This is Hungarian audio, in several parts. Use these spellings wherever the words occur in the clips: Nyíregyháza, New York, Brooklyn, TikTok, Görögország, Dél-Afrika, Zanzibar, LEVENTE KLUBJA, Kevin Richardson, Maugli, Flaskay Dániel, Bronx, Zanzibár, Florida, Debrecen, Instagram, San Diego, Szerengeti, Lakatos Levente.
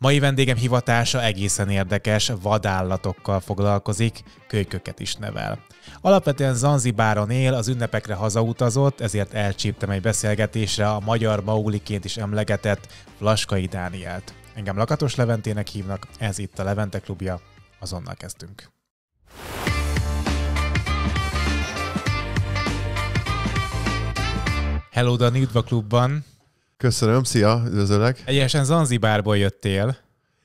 Mai vendégem hivatása egészen érdekes, vadállatokkal foglalkozik, kölyköket is nevel. Alapvetően Zanzibáron él, az ünnepekre hazautazott, ezért elcsíptem egy beszélgetésre a magyar Maugliként is emlegetett Flaskay Dánielt. Engem Lakatos Leventének hívnak, ez itt a Levente Klubja, azonnal kezdtünk. Hello, Dani, üdv a klubban! Köszönöm, szia, üdvözöllek! Egyesen Zanzibárból jöttél.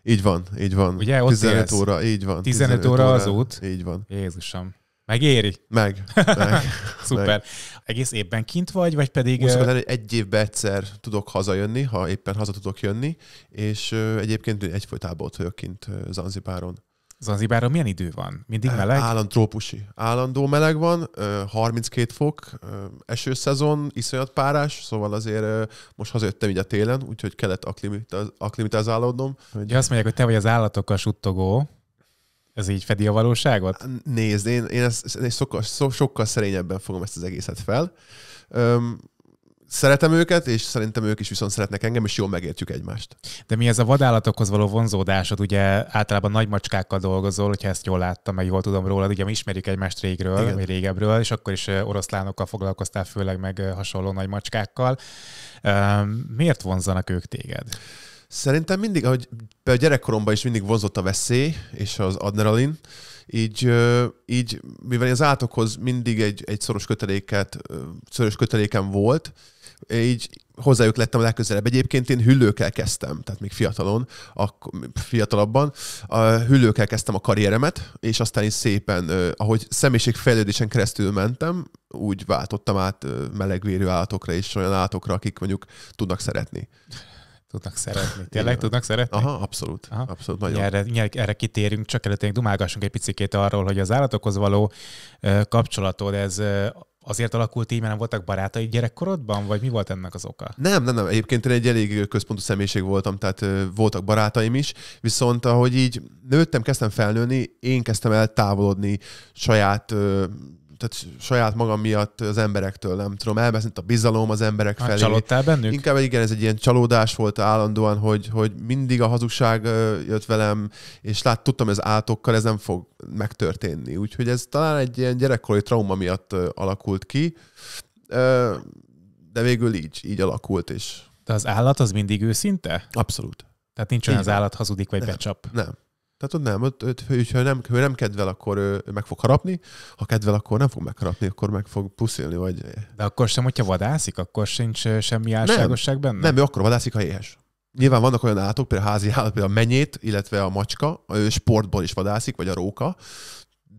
Így van, így van. Ugye, ott 15 óra, így van. 15 óra az út? Így van. Jézusom. Megéri? Meg. Szuper. Meg. Egész évben kint vagy, vagy pedig... Egy évben egyszer tudok hazajönni, ha éppen haza tudok jönni, és egyébként egyfolytában ott vagyok kint Zanzibáron. Zanzibáron milyen idő van? Mindig meleg? Trópusi. Állandó meleg van, 32 fok, esőszezon, iszonyat párás, szóval azért most hazajöttem így a télen, úgyhogy kellett akklimatizálódnom. Ugye azt mondják, hogy te vagy az állatokkal suttogó. Ez így fedi a valóságot? Nézd, én sokkal szerényebben fogom ezt az egészet fel. Szeretem őket, és szerintem ők is viszont szeretnek engem, és jól megértjük egymást. De mi ez a vadállatokhoz való vonzódásod? Ugye általában nagy macskákkal dolgozol, hogyha ezt jól láttam, meg jól tudom rólad, ugye mi ismerjük egymást régről, vagy régebről, és akkor is oroszlánokkal foglalkoztál, főleg meg hasonló nagy macskákkal. Miért vonzanak ők téged? Szerintem mindig, ahogy a gyerekkoromban is mindig vonzott a veszély és az adrenalin, így mivel az állatokhoz mindig egy szoros kötelékem volt, így hozzájuk lettem legközelebb. Egyébként én hüllőkkel kezdtem, tehát még fiatalabban. Hüllőkkel kezdtem a karrieremet, és aztán is szépen, ahogy személyiségfejlődésen keresztül mentem, úgy váltottam át melegvérű állatokra és olyan állatokra, akik mondjuk tudnak szeretni. Tudnak szeretni. Tényleg tudnak szeretni? Aha, abszolút. Aha. Abszolút nagyon. Erre kitérünk, csak előtt dumálgassunk egy picikét arról, hogy az állatokhoz való kapcsolatod, ez azért alakult így, mert nem voltak barátai gyerekkorodban, vagy mi volt ennek az oka? Nem. Egyébként én egy elég központú személyiség voltam, tehát voltak barátaim is, viszont ahogy így nőttem, kezdtem felnőni, én kezdtem el távolodni saját magam miatt az emberektől, nem tudom, elveszett a bizalom az emberek felé. Csalódtál bennük? Inkább igen, ez egy ilyen csalódás volt állandóan, hogy mindig a hazugság jött velem, és tudtam, ez állatokkal ez nem fog megtörténni. Úgyhogy ez talán egy ilyen gyerekkori trauma miatt alakult ki, de végül így alakult is. De az állat az mindig őszinte? Abszolút. Tehát nincs olyan az állat hazudik, vagy becsap? Nem. Tehát ott nem, ha nem kedvel, akkor ő meg fog harapni, ha kedvel, akkor nem fog megharapni, akkor meg fog puszilni. Vagy... De akkor sem, hogyha vadászik, akkor sincs semmi álságosság benne? Nem, ő akkor vadászik, ha éhes. Nyilván vannak olyan állatok, például házi állat, például a menyét, illetve a macska, ő sportból is vadászik, vagy a róka,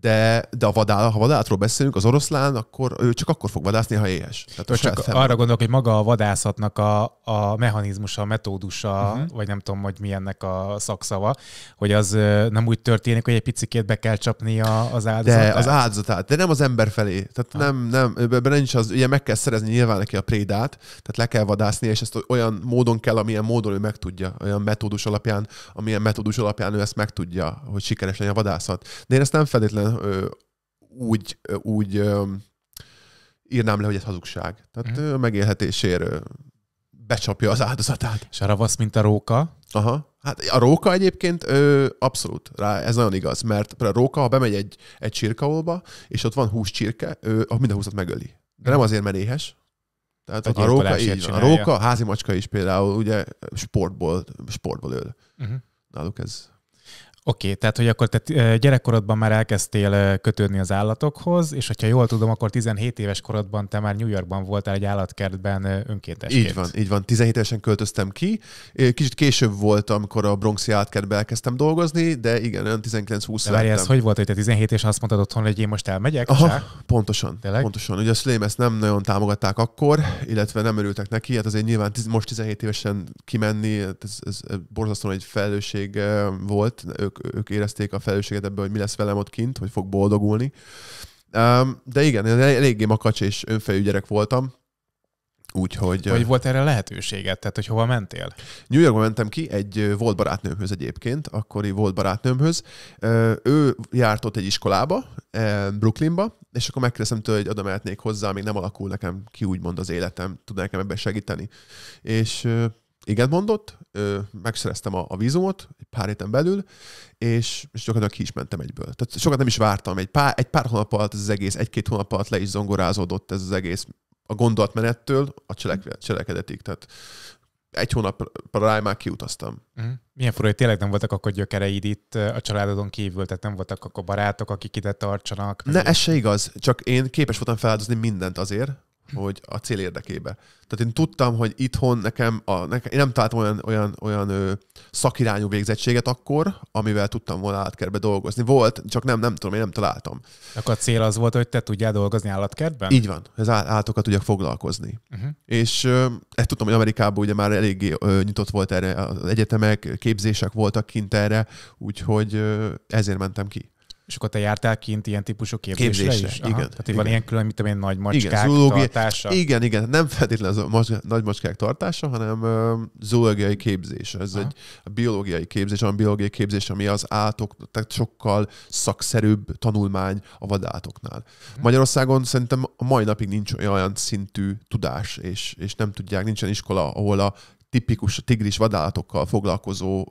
de ha vadállatról beszélünk, az oroszlán, akkor ő csak akkor fog vadászni, ha éhes. Csak arra gondolok, hogy maga a vadászatnak a mechanizmusa, a metódusa, vagy nem tudom, hogy mi ennek a szakszava, hogy az nem úgy történik, hogy egy picikét be kell csapni az áldozatát. De az áldozatát, de nem az ember felé. Tehát nem nincs az, ugye meg kell szerezni nyilván neki a prédát, tehát le kell vadászni, és ezt olyan módon kell, amilyen módon ő meg tudja, olyan metódus alapján, ő ezt meg tudja, hogy sikeres legyen a vadászat. De én ezt nem feltétlenül úgy írnám le, hogy ez hazugság. Tehát megélhetésért becsapja az áldozatát. És a ravasz, mint a róka? Aha. Hát a róka egyébként abszolút. Ez nagyon igaz, mert a róka, ha bemegy egy csirkaolba, és ott van 20 csirke, minden 20-at megöli. De nem azért, mert éhes. Tehát a róka, házi macska is például, ugye sportból öl. Náluk ez... Oké, tehát hogy akkor te gyerekkorodban már elkezdtél kötődni az állatokhoz, és hogyha jól tudom, akkor 17 éves korodban te már New Yorkban voltál egy állatkertben önkéntesként. Így van. 17 évesen költöztem ki. Kicsit később voltam, amikor a Bronxi állatkertben elkezdtem dolgozni, de igen, olyan 19-20 lettem. Ez hogy volt, hogy te 17 évesen azt mondtad otthon, hogy én most elmegyek? Aha, pontosan. Ugye a szüleim ezt nem nagyon támogatták akkor, illetve nem örültek neki, hát azért nyilván most 17 évesen kimenni, ez borzasztóan egy felelősség volt. Ők érezték a felelősséget ebből, hogy mi lesz velem ott kint, hogy fog boldogulni. De igen, eléggé makacs és önfejű gyerek voltam. Úgyhogy... Hogy volt erre lehetőséged? Tehát, hogy hova mentél? New Yorkba mentem ki egy volt barátnőmhöz egyébként, akkori volt barátnőmhöz. Ő járt ott egy iskolába, Brooklynba, és akkor megkérdeztem tőle, hogy oda mehetnék hozzá, még nem alakul nekem ki úgymond az életem, tudná nekem ebben segíteni. És igen mondott, megszereztem a vízumot egy pár héten belül, és gyakorlatilag ki is mentem egyből. Tehát sokat nem is vártam, egy pár hónap alatt ez az egész, egy-két hónap alatt le is zongorázódott ez az egész a gondolatmenettől a cselekedetig. Tehát egy hónapra rá már kiutaztam. Milyen furó, hogy tényleg nem voltak akkor gyökereid itt a családodon kívül, tehát nem voltak akkor barátok, akik ide tartsanak? Ne, ez se igaz, csak én képes voltam feláldozni mindent azért, hogy a cél érdekébe. Tehát én tudtam, hogy itthon én nem találtam olyan szakirányú végzettséget akkor, amivel tudtam volna állatkertbe dolgozni. Volt, csak nem tudom, én nem találtam. Akkor a cél az volt, hogy te tudjál dolgozni állatkertben? Így van, az állatokat tudjak foglalkozni. És ezt tudtam, hogy Amerikában ugye már eléggé nyitott volt erre, az egyetemek, képzések voltak kint erre, úgyhogy ezért mentem ki. És akkor te jártál kint ilyen típusú képzésre is? Aha. Igen. Tehát igen. Van ilyen külön, mint amilyen nagy macskák tartása? Igen. Nem feltétlenül nagy macskák tartása, hanem zoológiai képzés. Ez aha. Egy biológiai képzés, olyan biológiai képzés, ami az állatok, tehát sokkal szakszerűbb tanulmány a vadállatoknál. Magyarországon szerintem a mai napig nincs olyan szintű tudás, és nem tudják, nincsen iskola, ahol a tipikus tigris vadállatokkal foglalkozó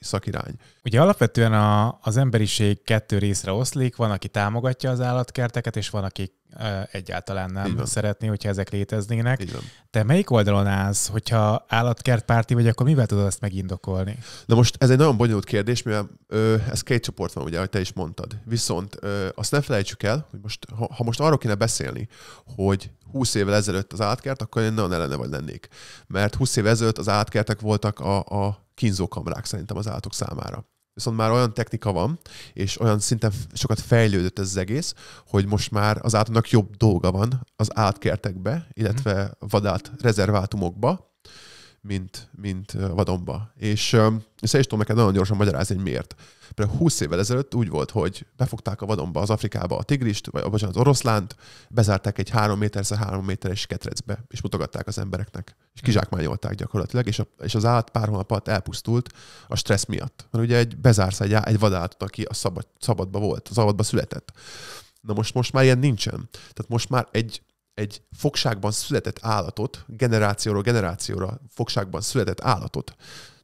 szakirány. Ugye alapvetően az emberiség kettő részre oszlik, van, aki támogatja az állatkerteket, és van, aki egyáltalán nem szeretné, hogyha ezek léteznének. Te melyik oldalon állsz, hogyha állatkertpárti vagy, akkor mivel tudod ezt megindokolni? Na most ez egy nagyon bonyolult kérdés, mivel ez két csoport van, ugye, ahogy te is mondtad. Viszont azt ne felejtsük el, hogy most, ha most arról kéne beszélni, hogy 20 évvel ezelőtt az állatkert, akkor én nagyon ellene vagy lennék. Mert 20 évvel ezelőtt az állatkertek voltak a kínzókamrák szerintem az állatok számára. Viszont már olyan technika van, és olyan szinten sokat fejlődött ez az egész, hogy most már az állatnak jobb dolga van az állatkertekbe, illetve vadállat rezervátumokba, mint vadonba. És ezt is tudom neked nagyon gyorsan magyarázni, hogy miért. Például 20 évvel ezelőtt úgy volt, hogy befogták a vadonba, az Afrikába a tigrist, vagy az oroszlánt, bezárták egy 3 méteres ketrecbe, és mutogatták az embereknek. És kizsákmányolták gyakorlatilag, és az állat pár hónap alatt elpusztult a stressz miatt. Mert ugye bezársz egy vadállatot, aki a szabadba volt, szabadba született. Na most már ilyen nincsen. Tehát most már egy fogságban született állatot, generációról generációra fogságban született állatot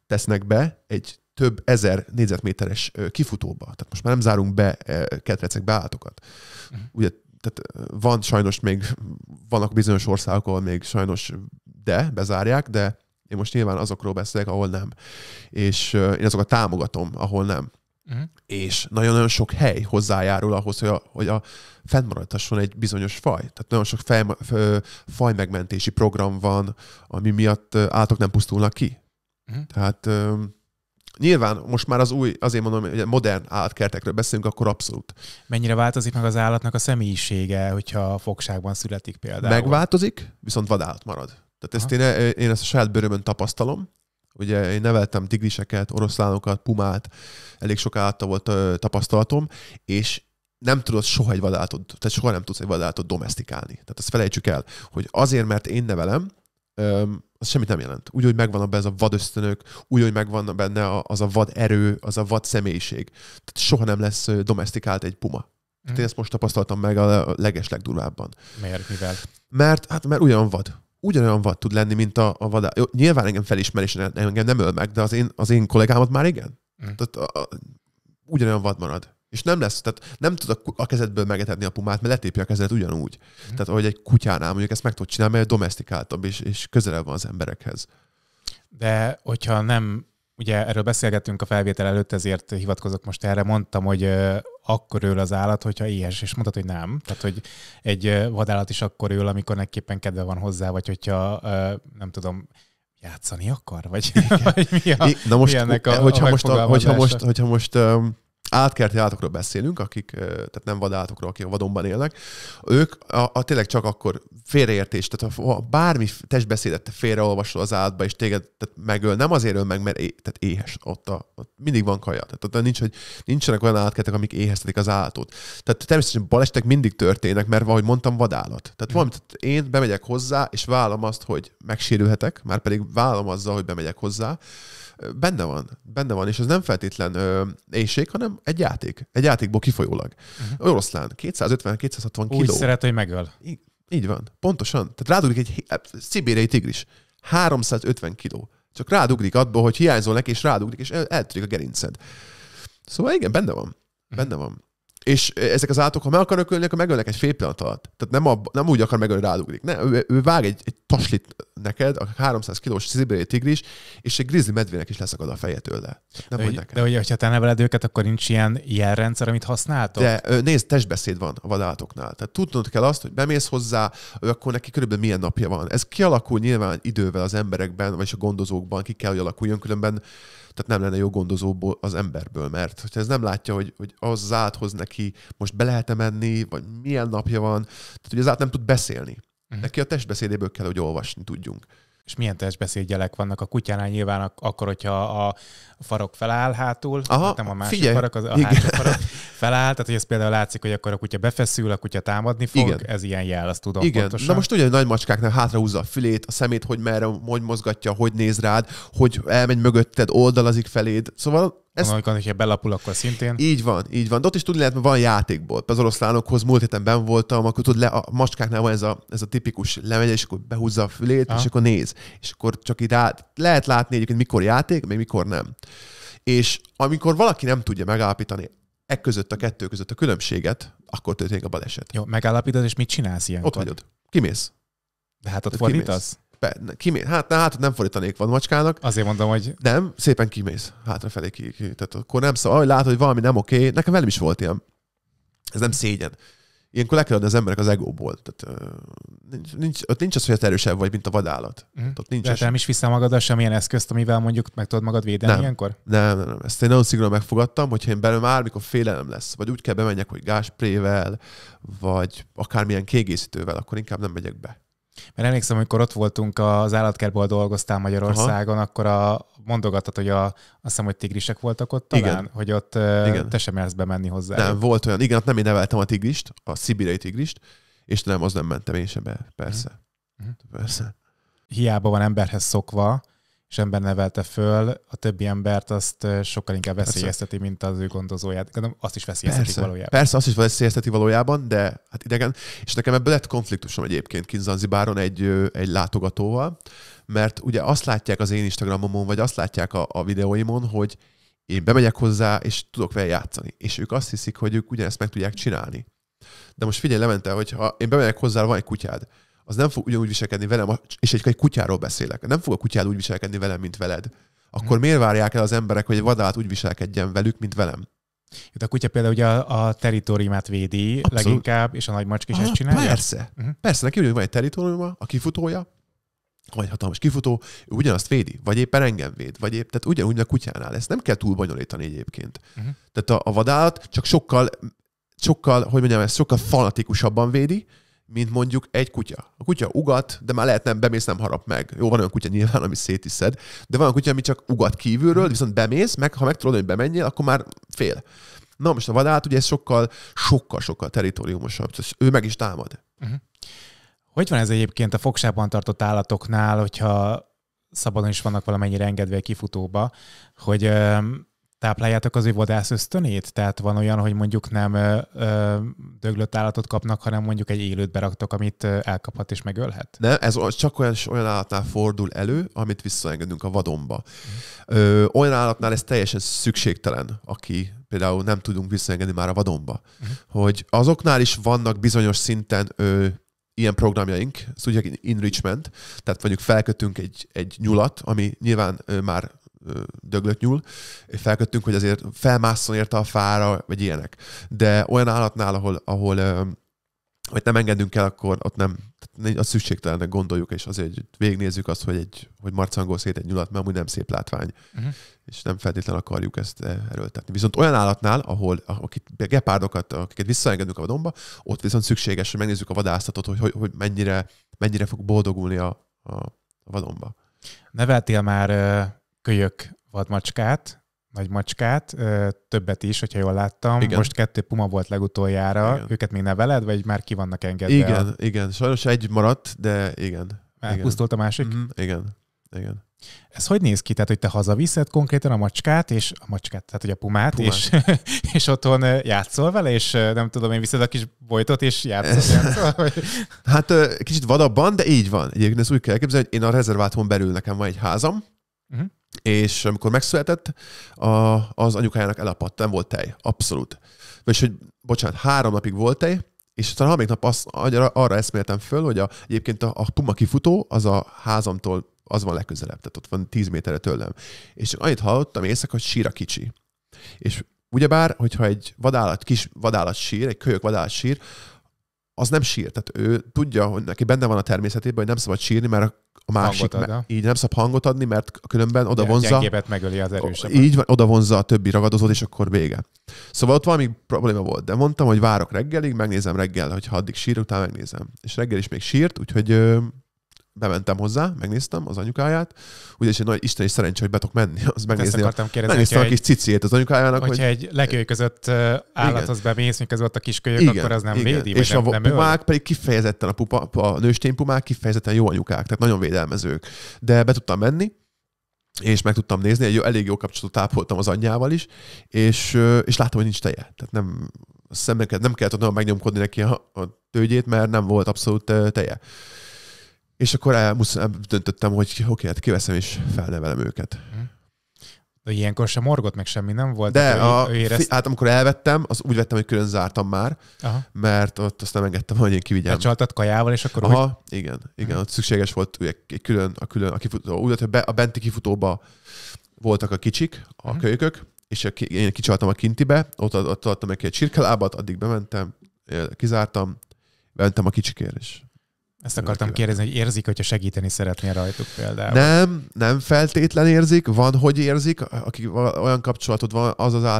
tesznek be egy több ezer négyzetméteres kifutóba. Tehát most már nem zárunk be ketrecekbe állatokat. Ugye, tehát van sajnos még, vannak bizonyos országok, ahol még sajnos bezárják, de én most nyilván azokról beszélek, ahol nem. És én azokat támogatom, ahol nem. És nagyon-nagyon sok hely hozzájárul ahhoz, hogy fennmaradhasson egy bizonyos faj. Tehát nagyon sok faj megmentési program van, ami miatt állatok nem pusztulnak ki. Tehát nyilván most már azért mondom, hogy modern állatkertekről beszélünk, akkor abszolút. Mennyire változik meg az állatnak a személyisége, hogyha fogságban születik például? Megváltozik, viszont vadállat marad. Tehát én ezt a saját bőrömön tapasztalom. Ugye én neveltem tigriseket, oroszlánokat, pumát, elég sok állattal volt tapasztalatom, és nem tudod soha egy vadállatot, tehát soha nem tudsz egy vadállatot domestikálni. Tehát ezt felejtsük el, hogy azért, mert én nevelem, az semmit nem jelent. Úgy, hogy megvan benne ez a vad ösztönök, úgy, hogy megvan benne az a vad erő, az a vad személyiség. Tehát soha nem lesz domestikált egy puma. Tehát én ezt most tapasztaltam meg a legeslegdurvábban. Miért? Mivel? Mert ugyanolyan vad. Ugyanolyan vad tud lenni, mint a vadállat. Nyilván engem felismer, és engem nem öl meg, de az én kollégámat már igen. Tehát ugyanolyan vad marad. És nem lesz, tehát nem tud a kezedből megetetni a pumát, mert letépje a kezedet ugyanúgy. Tehát ahogy egy kutyánál mondjuk ezt meg tud csinálni, mert domestikáltabb, és közelebb van az emberekhez. De hogyha nem, ugye erről beszélgettünk a felvétel előtt, ezért hivatkozok most erre, mondtam, hogy akkor ül az állat, hogyha éhes, és mondtad, hogy nem. Tehát, hogy egy vadállat is akkor ül, amikor neképpen kedve van hozzá, vagy hogyha, nem tudom, játszani akar, vagy, vagy mi a, na most, mi ennek a hogyha most állatkerti állatokról beszélünk, akik, tehát nem vadállatokról, akik a vadonban élnek, ők tényleg csak akkor félreértés, tehát ha bármi testbeszédet félreolvasol az állatba, és téged megöl, nem azért öl meg, mert tehát éhes, ott mindig van kaja. Tehát ott nincsenek olyan állatkertek, amik éheztetik az állatot. Tehát természetesen balesetek mindig történnek, mert ahogy mondtam, vadállat. Tehát valamit én bemegyek hozzá, és vállalom azt, hogy megsérülhetek, már pedig vállalom azzal, hogy bemegyek hozzá. Benne van, és ez nem feltétlen éhség, hanem egy játék. Egy játékból kifolyólag. Oroszlán 250-260 kiló. Úgy szeret, hogy megöl. Így van, pontosan. Tehát rádulik egy szibériai tigris. 350 kiló. Csak rádugrik abba, hogy hiányzol neki, és rádugrik, és eltűnik a gerinced. Szóval igen, benne van. Benne van. És ezek az állatok, ha meg akarnak ölni, akkor megölnek egy fél pillanat alatt. Tehát nem úgy akar megölni, rádugrik. Ne, ő vág egy taslit neked, a 300 kilós szibériai tigris, és egy grizzly medvének is leszakad a feje tőle. Nem de, neked. De hogyha te neveled őket, akkor nincs ilyen jelrendszer, amit használtok? De nézd, testbeszéd van a vadállatoknál. Tehát tudnod kell azt, hogy bemész hozzá, akkor neki körülbelül milyen napja van. Ez kialakul nyilván idővel az emberekben, vagy a gondozókban, ki kell, hogy alakuljon, különben tehát nem lenne jó gondozóból az emberből, mert hogyha ez nem látja, hogy az állathoz neki most be lehet-e menni, vagy milyen napja van, tehát hogy az állat nem tud beszélni. Neki a testbeszédéből kell, hogy olvasni tudjunk. És milyen testbeszédjelek vannak a kutyánál? Nyilván akkor, hogyha a farok feláll hátul, aha, nem a másik figyelj, farok, az a hátsó farok feláll, tehát hogy ez például látszik, hogy akkor a kutya befeszül, a kutya támadni fog, igen. Ez ilyen jel, azt tudom igen. Pontosan. Na most ugye a nagy macskáknál hátrahúzza a fülét, a szemét, hogy merre, hogy mozgatja, hogy néz rád, hogy elmegy mögötted, oldalazik feléd, szóval amikor, hogyha belapul, akkor szintén. Így van. De ott is tudni lehet, mert van játékból. Az oroszlánokhoz múlt héten benn voltam, akkor tudod, a macskáknál van ez a tipikus lemegy, és akkor behúzza a fülét, és akkor néz. És akkor csak így lehet látni egyébként, mikor játék, meg mikor nem. És amikor valaki nem tudja megállapítani ekközött a kettő között a különbséget, akkor történik a baleset. Jó, megállapítod, és mit csinálsz ilyenkor? Ott vagyod. Kimész. De hát ott fordítasz? Hát nem fordítanék van macskának. Azért mondom, hogy... Nem, szépen kimész. Hátrafelé tehát akkor nem szó. Ahogy látod, hogy valami nem oké. Nekem velem is volt ilyen. Ez nem szégyen. Ilyenkor le kell adni az emberek az egóból. Tehát, nincs az, hogy te erősebb vagy, mint a vadállat. Tehát nem is vissza magadra semmilyen eszközt, amivel mondjuk meg tudod magad védeni nem. Ilyenkor? Nem. Ezt én nagyon szigorúan megfogadtam, hogyha én belőlem mikor félelem lesz, vagy úgy kell bemenjek, hogy gásprével, vagy akármilyen kiegészítővel, akkor inkább nem megyek be. Mert emlékszem, amikor ott voltunk az állatkertből dolgoztál Magyarországon, aha. Akkor mondogattad, hogy azt hiszem, hogy tigrisek voltak ott talán, igen. Hogy ott igen. Te sem mersz bemenni hozzá. Nem, volt olyan. Igen, ott nem én neveltem a tigrist, a szibériai tigrist, és nem, az nem mentem én sem be. Persze. Hiába van emberhez szokva, és ember nevelte föl, a többi embert azt sokkal inkább veszélyezteti, mint az ő gondozóját. Gondolom, azt is veszélyezteti persze, valójában. Persze, azt is veszélyezteti valójában, de hát idegen. És nekem ebből lett konfliktusom egyébként kint Zanzibáron egy látogatóval, mert ugye azt látják az én Instagramomon, vagy azt látják a videóimon, hogy én bemegyek hozzá, és tudok vele játszani. És ők azt hiszik, hogy ők ugyanezt meg tudják csinálni. De most figyelj, Levente, hogy ha én bemegyek hozzá, van egy kutyád, az nem fog ugyanúgy viselkedni velem, és egy kutyáról beszélek. Nem fog a kutyád úgy viselkedni velem, mint veled. Akkor miért várják el az emberek, hogy egy vadállat úgy viselkedjen velük, mint velem? A kutya például ugye a teritoriumát védi abszolút. Leginkább, és a nagymacska is ezt csinálja? Persze. Persze, neki ugyanúgy van egy teritoriuma, a kifutója, vagy hatalmas kifutó, ő ugyanazt védi, vagy éppen engem véd, vagy épp, tehát ugyanúgy a kutyánál. Ezt nem kell túl bonyolítani egyébként. Tehát a vadállat csak sokkal, hogy mondjam, ezt sokkal fanatikusabban védi, mint mondjuk egy kutya. A kutya ugat, de már lehet nem, bemész, nem harap meg. Jó, van olyan kutya nyilván, ami szétiszed, de van olyan kutya, ami csak ugat kívülről, viszont bemész, meg ha meg tudod, hogy bemenjél, akkor már fél. Na most a vadállat ugye ez sokkal teritoriumosabb. Ő meg is támad. Hogy van ez egyébként a fogságban tartott állatoknál, hogyha szabadon is vannak valamennyire engedve egy kifutóba, hogy tápláljátok az ő vadász ösztönét? Tehát van olyan, hogy mondjuk nem döglött állatot kapnak, hanem mondjuk egy élőt beraktok, amit elkaphat és megölhet? Nem, ez csak olyan állatnál fordul elő, amit visszaengedünk a vadonba. Olyan állatnál ez teljesen szükségtelen, aki például nem tudunk visszaengedni már a vadonba. Hogy azoknál is vannak bizonyos szinten ilyen programjaink, ezt úgy hívják enrichment, tehát mondjuk felkötünk egy nyulat, ami nyilván már döglött nyúl, felköttünk, hogy azért felmásszon érte a fára, vagy ilyenek. De olyan állatnál, ahol hogy nem engedünk el, akkor ott nem, az szükségtelennek gondoljuk, és azért végignézzük azt, hogy marcangol szét egy nyulat, mert amúgy nem szép látvány. És nem feltétlenül akarjuk ezt erőltetni. Viszont olyan állatnál, ahol gepárdokat, akiket visszaengedünk a vadonba, ott viszont szükséges, hogy megnézzük a vadászatot, hogy mennyire fog boldogulni a vadonba. Neveltél már kölyök vadmacskát, nagymacskát, többet is, hogyha jól láttam. Igen. Most 2 puma volt legutoljára. Igen. Őket még neveled, vagy már ki vannak engedve? Igen, sajnos egy maradt, de igen. Elpusztult a másik? Igen. Ez hogy néz ki? Tehát, hogy te hazaviszed konkrétan a macskát, tehát hogy a pumát, és otthon játszol vele, és nem tudom, én viszed a kis bojtot, és játszol? Vagy... Hát kicsit vadabban, de így van. Egyébként ezt úgy kell elképzelni, hogy én a rezervátumon belül nekem van egy házam, és amikor megszületett, az anyukájának elapadt, nem volt tej. Abszolút. Vagyis, hogy bocsánat, 3 napig volt tej, és talán harmadik nap arra eszméltem föl, hogy egyébként a puma kifutó az a házamtól az van legközelebb, tehát ott van 10 méterre tőlem. És csak annyit hallottam éjszaka, hogy sír a kicsi. És ugyebár, hogyha egy vadállat, kis vadállat sír, egy kölyök vadállat sír, az nem sír. Tehát ő tudja, hogy neki benne van a természetében, hogy nem szabad sírni, mert a másik így nem szabad hangot adni, mert különben oda vonza. Gyengébbet megöli az erősebbet. Így van, oda vonza a többi ragadozót, és akkor vége. Szóval ott valami probléma volt, de mondtam, hogy várok reggelig, megnézem reggel, hogyha addig sír, utána megnézem. És reggel is még sírt, úgyhogy bementem hozzá, megnéztem az anyukáját. Ugye egy nagy isteni szerencsé, hogy be tudok menni. Azt megnéztem a kis cicét az anyukájának. Hogyha egy lekölyözött állathoz bemész, miközben ott a kiskölyök, akkor az nem védi. És a pumák pedig kifejezetten, a nősténypumák kifejezetten jó anyukák, tehát nagyon védelmezők. De be tudtam menni, és meg tudtam nézni, egy elég jó kapcsolatot tápoltam az anyjával is, és láttam, hogy nincs teje. Tehát nem kellett nagyon megnyomkodni neki a tőgyét, mert nem volt abszolút teje. És akkor döntöttem, hogy oké, hát kiveszem és felnevelem őket. De ilyenkor sem morgott, meg semmi nem volt? De hát amikor elvettem, az úgy vettem, hogy külön zártam már, mert ott azt nem engedtem, hogy én kivigyem. Becsaltad kajával, és akkor igen, ott szükséges volt egy külön a kifutó. Úgy, hogy a benti kifutóba voltak a kicsik, a kölykök, és én kicsaltam a kintibe, ott adtam neki egy csirkelábat, addig bementem, kizártam, bementem a kicsikért is. Ezt akartam kérdezni, hogy érzik, hogyha segíteni szeretnél rajtuk például? Nem feltétlen érzik. Van, hogy érzik. Aki olyan kapcsolatod van,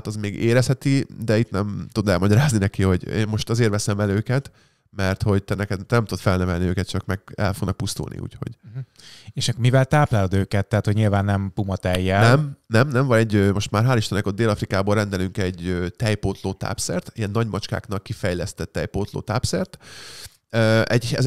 az még érezheti, de itt nem tud elmagyarázni neki, hogy én most azért veszem el őket, mert hogy te nem tudod felnevelni őket, csak meg el fognak pusztulni, úgyhogy. És mivel táplálod őket? Tehát, hogy nyilván nem pumatejjel. Nem. Van most már hál' Istennek ott Dél-Afrikából rendelünk egy tejpótló tápszert, ilyen nagymacskáknak kifejlesztett tejpótló tápszert.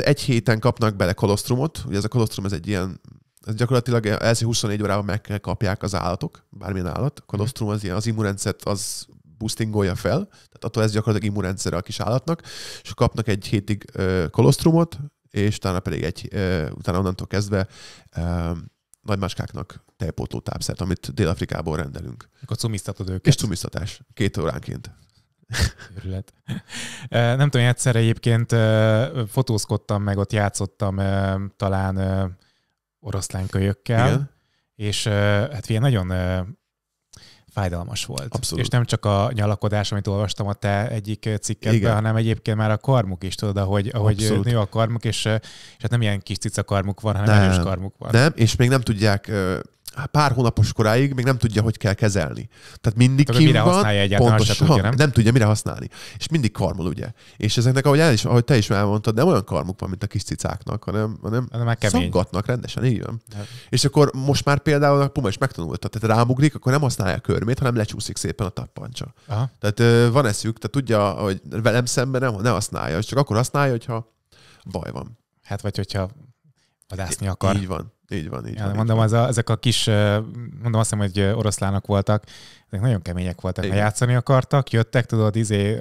Egy héten kapnak bele kolosztrumot, ugye ez a kolosztrum ez egy ilyen, ez gyakorlatilag első 24 órában megkapják az állatok, bármilyen állat. A kolosztrum az ilyen, az immunrendszert az boostingolja fel, tehát attól ez gyakorlatilag immunrendszere a kis állatnak, és kapnak egy hétig kolosztrumot, és utána pedig utána onnantól kezdve nagymacskáknak tejpótló tápszert, amit Dél-Afrikából rendelünk. Akkor cumisztatod őket. És cumisztatás, 2 óránként. Őrület. Nem tudom, egyszer egyébként fotózkodtam, meg ott játszottam talán oroszlánkölyökkel, igen. És hát ilyen nagyon fájdalmas volt. Abszolút. És nem csak a nyalakodás, amit olvastam a te egyik cikkedben, igen, hanem egyébként már a karmuk is, tudod, ahogy nő a karmuk, és hát nem ilyen kis cica karmuk van, hanem erős karmuk van. Nem, és még nem tudják... pár hónapos koráig még nem tudja, hogy kell kezelni. Tehát mindig kim van, pontosan, nem tudja, mire használni. És mindig karmol, ugye. És ezeknek, ahogy te is elmondtad, nem olyan karmuk van, mint a kis cicáknak, hanem szaggatnak rendesen, így van. Hát. És akkor most már például a puma is megtanulta, tehát rámugrik, akkor nem használja a körmét, hanem lecsúszik szépen a tappancsa. Aha. Tehát van eszük, tehát tudja, hogy velem szemben ne használja, és csak akkor használja, hogyha baj van. Hát vagy hogyha vadászni akar. Így van. Így van. Mondom, ezek a kis, azt hiszem, hogy oroszlánok voltak, ezek nagyon kemények voltak. Igen. Ha játszani akartak, jöttek, tudod,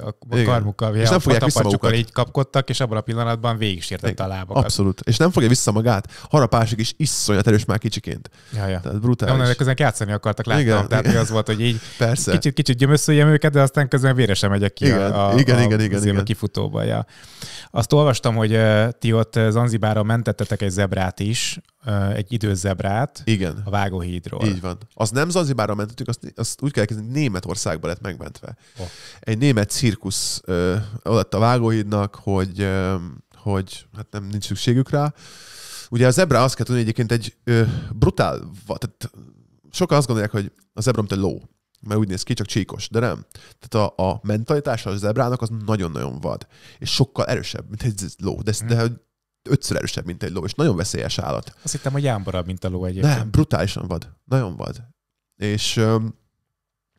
a karmukkal, és nem fogják vissza magukat. Így kapkodtak, és abban a pillanatban végig sértett a lábakat. Abszolút. És nem fogja vissza magát. Harapásig is iszonyat erős már kicsiként. Jaja. Tehát brutális. Nem, közben játszani akartak, láttam. Igen. Tehát igen. Az volt, hogy így kicsit gyömöszöljem őket, de aztán közben véresen megyek ki a kifutóba. Ja. Azt olvastam, hogy ti ott Zanzibára mentettetek egy zebrát is, egy idős zebrát, igen, a vágóhídról. Így van. Az nem Zanzibárra mentettük, azt úgy kell kezdeni, Németországba lett megmentve. Oh. Egy német cirkusz adott a vágóhídnak, hogy hát nem nincs szükségük rá. Ugye a zebra azt kell tudni, egyébként egy brutál, tehát sokan azt gondolják, hogy a zebra mint egy ló, mert úgy néz ki, csak csíkos, de nem. Tehát a mentalitása a zebrának az nagyon-nagyon vad, és sokkal erősebb, mint egy ló. De 5-szer erősebb, mint egy ló, és nagyon veszélyes állat. Azt hittem, hogy jámborabb, mint a ló egyébként. Nem, brutálisan vad. Nagyon vad. És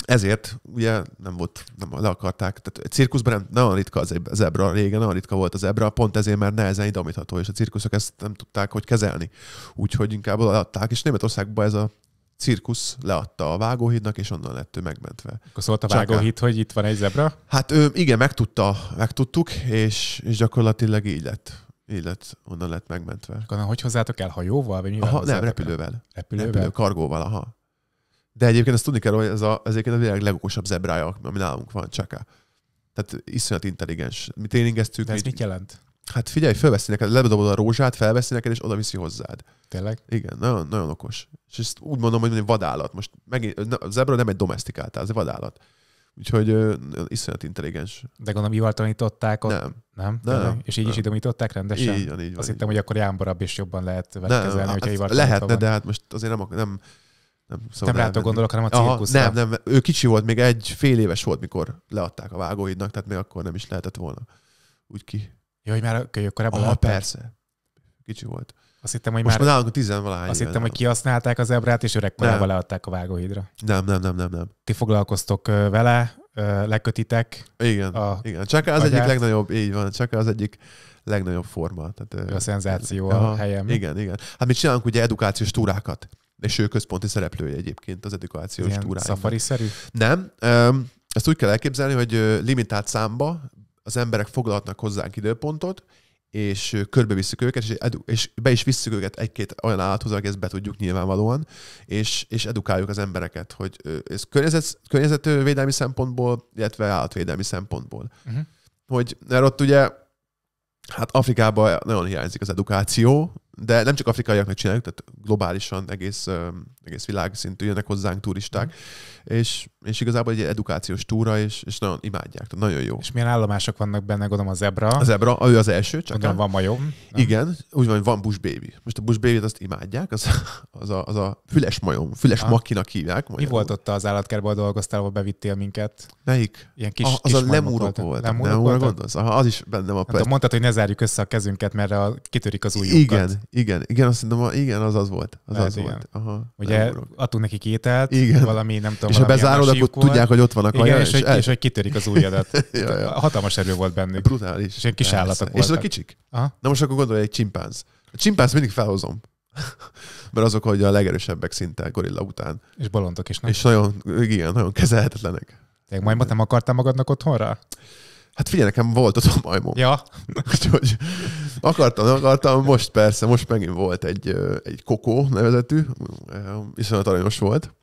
Ezért ugye nem volt, nem le akarták. Tehát egy cirkuszban nagyon ritka az zebra, régen nagyon ritka volt az zebra, pont ezért már nehezen idomítható, és a cirkuszok ezt nem tudták, hogy kezelni. Úgyhogy inkább leadták, és Németországban ez a cirkusz leadta a vágóhídnak, és onnan lett ő megmentve. Akkor szólt a vágóhíd, hogy itt van egy zebra? Hát igen, megtudtuk, és gyakorlatilag így lett, onnan lett megmentve. Akkor hogy hozzátok el, hajóval? Vagy aha, nem, repülővel. Kargóval, aha. De egyébként azt tudni kell, hogy ez a világ legokosabb zebrája, ami nálunk van, Csaka. Tehát iszonyat intelligens. Mi tréningeztük. De ez mit jelent? Hát figyelj, fölveszi neked, ledobod a rózsát, felveszi neked, és oda viszi hozzád. Tényleg? Igen, nagyon, nagyon okos. És ezt úgy mondom, hogy vadállat. Most a zebra nem egy domestikált, ez egy vadállat. Úgyhogy iszonyat intelligens. De gondolom, mivel tanították ott? Nem. És így is idomították rendesen? Így van, azt hittem, hogy akkor jámborabb és jobban lehet vele kezelni, hogyha ival tanítva. Lehetne, de hát most azért nem rátok gondolok, hanem a cirkuszra. Nem, ő kicsi volt, még fél éves volt, mikor leadták a vágóhídnak, tehát még akkor nem is lehetett volna úgy ki. Jó, hogy már korábban leadták? Persze. Kicsi volt. Azt hittem, hogy most már nálunk 10-valahány. Azt hittem, hogy kihasználták az ebrát, és öregkorában leadták a vágóhídra. Nem. Ti foglalkoztok vele, lekötitek. Igen. Csak az egyik legnagyobb, így van, csak az egyik legnagyobb forma. Tehát, a szenzáció a helyen. Igen. Hát mi csinálunk ugye edukációs túrákat. És ő központi szereplője egyébként az edukációs túrájában. Szafari-szerű? Nem. Ezt úgy kell elképzelni, hogy limitált számba az emberek foglalhatnak hozzánk időpontot, és körbevisszük őket, és be is visszük őket egy-két olyan állathoz, aki ezt be tudjuk nyilvánvalóan, és edukáljuk az embereket, hogy ez környezetvédelmi szempontból, illetve állatvédelmi szempontból. Uh-huh. Hogy mert ott ugye, hát Afrikában nagyon hiányzik az edukáció, de nem csak afrikaiaknak csináljuk, tehát globálisan egész világszintű jönnek hozzánk turisták, és igazából egy edukációs túra, és nagyon imádják, tehát nagyon jó. És milyen állomások vannak benne, gondolom a zebra? A zebra, ő az első, csak gondolom van majom. Nem? Igen, úgy van, van bush baby. Most a bush baby-t azt imádják, az a füles majom, füles makinak hívják. Mi volt ott az állatkertben, dolgoztál, ahol bevittél minket? Melyik? Ilyen kis, az kis a lemúrok volt. Lemúrok gondolsz? Aha, az is bennem a perc. Mondtad, hogy ne zárjuk össze a kezünket, mert kitörik az ujjunkat. Igen, azt mondom, igen, az volt. Az volt. Aha, ugye adtunk nekik ételt, igen. Valami, nem tudom, és ha bezárod, akkor tudják, hogy ott van a kaja. Igen, és hogy kitörik az ujjadat. Ja. Hatalmas erő volt bennük. Brutális. És ilyen kis állatok voltak. És azok kicsik. Aha. Na most akkor gondolj, egy csimpánz. A csimpánz mindig felhozom. Mert azok, hogy a legerősebbek szinte gorilla után. És bolondok is, nem? És nagyon kezelhetetlenek. Te majmot nem akartál magadnak otthonra? Hát figyelj, nekem volt ott a majmom. Ja. Úgyhogy akartam, most megint volt egy kokó nevezetű, viszont aranyos volt.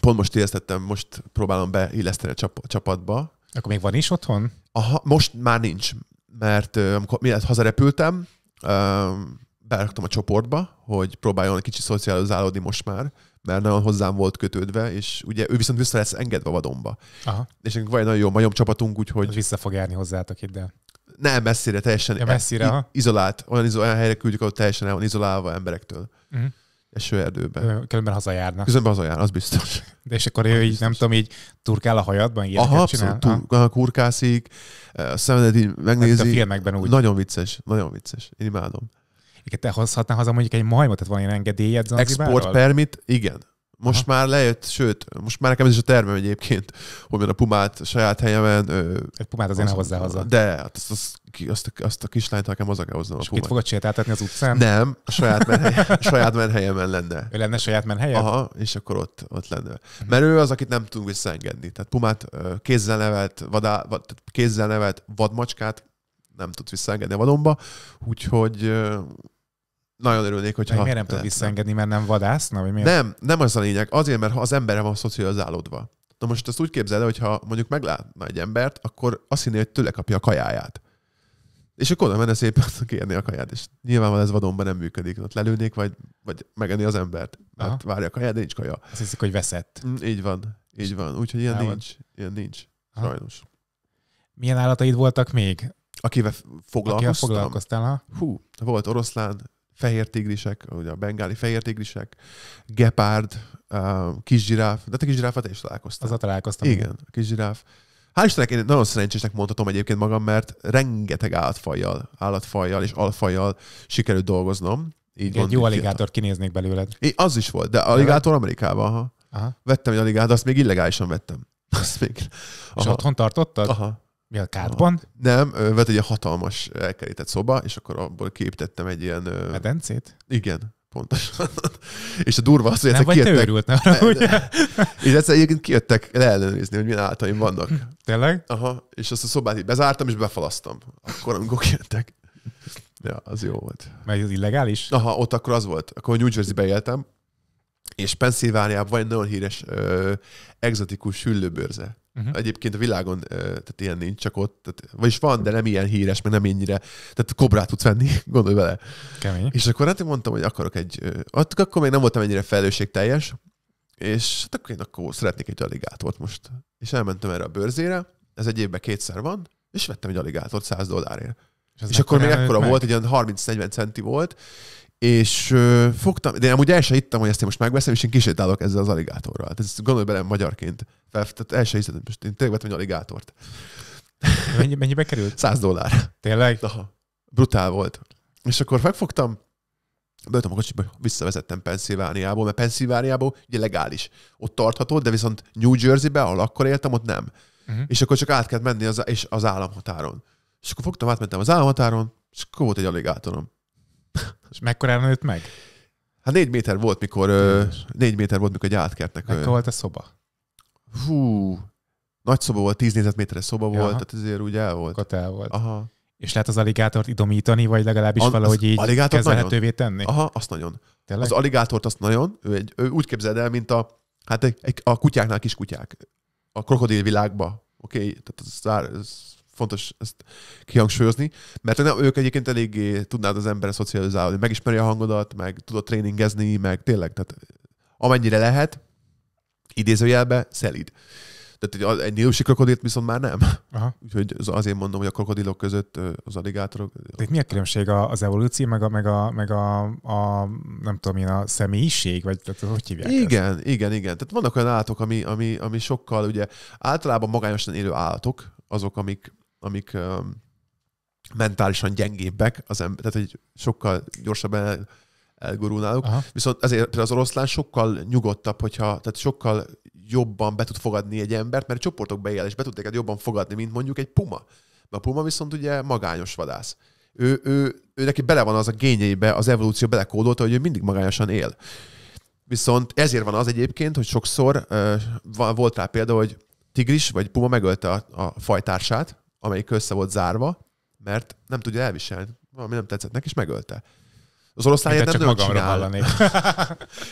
Pont most éreztettem, most próbálom beilleszteni a csapatba. Akkor még van is otthon? Aha, most már nincs, mert amikor hazarepültem, beraktam a csoportba, hogy próbáljon egy kicsit szocializálódni most már, mert nagyon hozzám volt kötődve, és ugye ő viszont vissza lesz engedve a vadonba. Aha. És nekünk van egy nagyon jó majom csapatunk, úgyhogy... Vissza fog járni hozzátok ide. Nem, messzire, teljesen izolált. Olyan helyre küldjük, ahol teljesen el van izolálva emberektől. Uh-huh. Esőerdőben. Különben hazajárnak. Közben hazajár, az biztos. De és akkor ő így, nem tudom, így turkál a hajadban, ilyeneket csinál? Aha, kurkászik, a szemedet így megnézi. A filmekben úgy. Nagyon vicces. Én imádom. Igen, te hozhatnál haza mondjuk egy majmot, tehát van ilyen engedélyed Zanzibárral? Export permit, igen. Most már lejött, sőt, most már nekem ez is a termem egyébként, hogy a pumát a saját helyemen. Egy pumát azért nem hozzá haza. De azt a kislányt nekem hozzá kell hoznom. És kit fogod sétáltatni az utcán? Nem, a saját menhelyemen lenne. Ő lenne saját menhelye? Aha, és akkor ott lenne. Uh-huh. Mert ő az, akit nem tudunk visszaengedni. Tehát pumát, kézzel nevelt vadmacskát nem tudsz visszaengedni a vadonba, úgyhogy... Nagyon örülnék, hogyha... Miért nem tud visszaengedni, mert nem vadászna? Vagy miért? Nem az a lényeg. Azért, mert ha az emberem van szocializálódva. Na most ezt úgy képzeld, hogy ha mondjuk meglátna egy embert, akkor azt hinné, hogy tőle kapja a kajáját. És akkor oda menne szépen kérni a kaját. És nyilvánvalóan ez vadonban nem működik. Ott lelőnék, vagy megenni az embert. Hát várja a kaját, de nincs kaja. Azt hiszik, hogy veszett. Így van. Úgyhogy ilyen nincs. Sajnos. Milyen állataid voltak még? Akivel foglalkoztál? Hú, volt oroszlán. Fehér tigrisek, ugye a bengáli fehér tigrisek, gepárd, kis zsiráf, de te kis zsiráfat is találkoztál. Azzal találkoztam. Igen, a kis zsiráf. Hál' Istennek én nagyon szerencsésnek mondhatom egyébként magam, mert rengeteg állatfajjal és alfajjal sikerült dolgoznom. Így egy jó aligátor kinéznék belőled. Az is volt, de aligátor Amerikában. Aha. Vettem egy aligát, azt még illegálisan vettem. Azt még... És otthon tartottad? Aha. Mi a kádban? Nem, vett egy ilyen hatalmas elkerített szoba, és akkor abból képítettem egy ilyen... Medencét? Igen, pontosan. És a durva az, hogy nem vagy kijöttek... Őrült, nem vagy te És egyszer egyébként kijöttek leellenőrizni, hogy milyen állataim vannak. Tényleg? Aha, és azt a szobát így bezártam, és befalasztam. Akkor, amikor kijöttek. Ja, az jó volt. Mert az illegális? Aha, ott akkor az volt. Akkor New Jersey-ben éltem, és Pennsylvániában van egy nagyon híres egzotikus hüllőbőrze. Uh-huh. Egyébként a világon tehát ilyen nincs, csak ott. Tehát, vagyis van, de nem ilyen híres, meg nem ennyire. Tehát kobrát tudsz venni, gondolj vele. Kemény. És akkor hát mondtam, hogy akarok egy... Akkor még nem voltam ennyire felelősségteljes, és hát akkor én akkor szeretnék egy aligátort most. És elmentem erre a bőrzére, ez egy évben kétszer van, és vettem egy aligátort $100. És akkor még ekkora volt, egy ilyen 30-40 centi volt, és fogtam, de amúgy el sem hittem, hogy ezt én most megveszem, és én kisétálok ezzel az aligátorral. Tehát ezt gondolj bele magyarként. Tehát el sem hiszem, most én tényleg vettem egy aligátort. Mennyibe került? $100. Tényleg? Aha. Brutál volt. És akkor megfogtam, beültem a kocsiba, visszavezettem Pennsylvániából, mert Pennsylvániából ugye legális. Ott tartható, de viszont New Jersey-ben, ahol akkor éltem, ott nem. Uh-huh. És akkor csak át kellett menni az államhatáron. És akkor fogtam, átmentem az államhatáron, és akkor volt egy aligátorom. És mekkorára nőtt meg? Hát 4 méter volt, mikor egy átkertnek. Mekkora volt a szoba? Hú, nagy szoba volt, 10 négyzetméteres szoba volt, tehát ezért úgy el volt. Kotel volt. Aha. És lehet az aligátort idomítani, vagy legalábbis valahogy így kezelhetővé tenni? Aha, azt nagyon. Tényleg? Az aligátort azt nagyon, ő úgy képzeld el, mint a kutyáknál kis kutyák. A krokodil világban. Oké, tehát ez fontos ezt kihangsúlyozni, mert ők egyébként eléggé tudnád az emberre szocializálni, megismeri a hangodat, meg tudod tréningezni, meg tényleg, tehát amennyire lehet, idézőjelben szelíd. Tehát egy nílusi krokodilt viszont már nem. Aha. Úgyhogy azért mondom, hogy a krokodilok között az aligátorok... Tehát mi a különbség az evolúció, meg a nem tudom én, a személyiség? Vagy tehát, hogy hívják Igen. Tehát vannak olyan állatok, ami sokkal, ugye általában magányosan élő állatok, azok, amik mentálisan gyengébbek, tehát hogy sokkal gyorsabban elgurul náluk. Aha. Viszont ezért az oroszlán sokkal nyugodtabb, tehát sokkal jobban be tud fogadni egy embert, mert csoportokba él, és be tudják jobban fogadni, mint mondjuk egy puma. Mert a puma viszont ugye magányos vadász. Ő neki bele van az a génjeibe, az evolúció belekódolta, hogy ő mindig magányosan él. Viszont ezért van az egyébként, hogy sokszor volt rá példa, hogy tigris vagy puma megölte a fajtársát, amelyik össze volt zárva, mert nem tudja elviselni. Valami nem tetszett neki, és megölte. Az oroszlán nem nagyon csinál.